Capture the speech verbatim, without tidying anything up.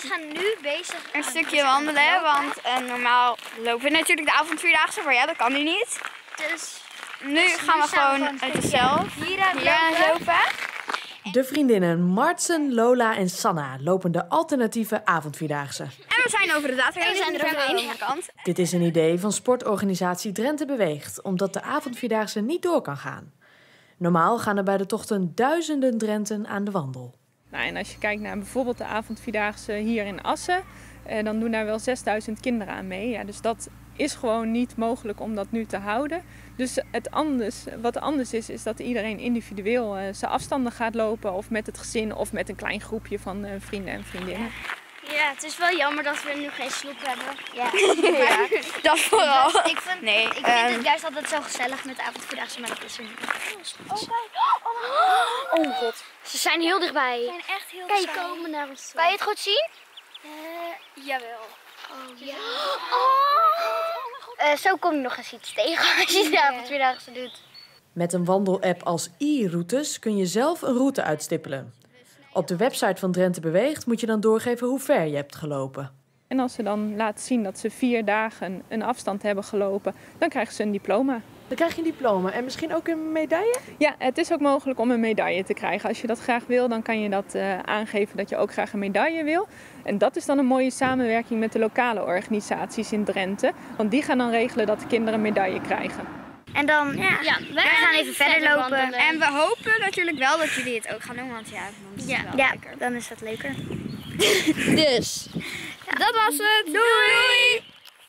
wij zijn nu bezig een stukje wandelen, want uh, normaal lopen we natuurlijk de avondvierdaagse, maar ja, dat kan nu niet. Dus nu dus gaan we gewoon uit zelf hier aan lopen. lopen. De vriendinnen Martzen, Lola en Sanna lopen de alternatieve avondvierdaagse. En we zijn over de datum heen, we zijn er aan de ene kant. Dit is een idee van sportorganisatie Drenthe Beweegt, omdat de avondvierdaagse niet door kan gaan. Normaal gaan er bij de tochten duizenden Drenten aan de wandel. Nou, en als je kijkt naar bijvoorbeeld de avondvierdaagse hier in Assen, eh, dan doen daar wel zesduizend kinderen aan mee. Ja, dus dat is gewoon niet mogelijk om dat nu te houden. Dus het anders, wat anders is, is dat iedereen individueel uh, zijn afstanden gaat lopen. Of met het gezin of met een klein groepje van uh, vrienden en vriendinnen. Ja. ja, het is wel jammer dat we nu geen sloep hebben. Ja, ja dat vooral. Dus ik vind, nee, ik vind um... het juist altijd zo gezellig met de avondvierdaagse, maar dat is een... Oh, kijk. Oh, oh god. Ze zijn heel dichtbij. Ze zijn echt heel dichtbij. Kijk, komen naar ons. Kan je het goed zien? Uh, jawel. Oh, ja. Oh. Uh, zo kom je nog eens iets tegen als je de avondvierdaagse doet. Met een wandelapp als e-routes kun je zelf een route uitstippelen. Op de website van Drenthe Beweegt moet je dan doorgeven hoe ver je hebt gelopen. En als ze dan laten zien dat ze vier dagen een afstand hebben gelopen, dan krijgen ze een diploma. Dan krijg je een diploma en misschien ook een medaille? Ja, het is ook mogelijk om een medaille te krijgen. Als je dat graag wil, dan kan je dat uh, aangeven dat je ook graag een medaille wil. En dat is dan een mooie samenwerking met de lokale organisaties in Drenthe. Want die gaan dan regelen dat de kinderen een medaille krijgen. En dan ja, ja, wij gaan even, even verder lopen. Wandelen. En we hopen natuurlijk wel dat jullie het ook gaan doen, want ja, dan is, ja. Het wel ja, dan is dat leuker. Dus, ja. Dat was het. Doei! Doei.